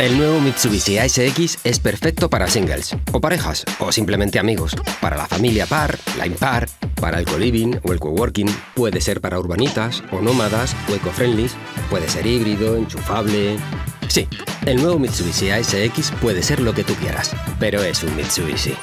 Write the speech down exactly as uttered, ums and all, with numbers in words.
El nuevo Mitsubishi A S X es perfecto para singles, o parejas, o simplemente amigos. Para la familia par, la impar, para el co-living o el coworking. Puede ser para urbanitas o nómadas o eco-friendly. Puede ser híbrido, enchufable... Sí, el nuevo Mitsubishi A S X puede ser lo que tú quieras, pero es un Mitsubishi.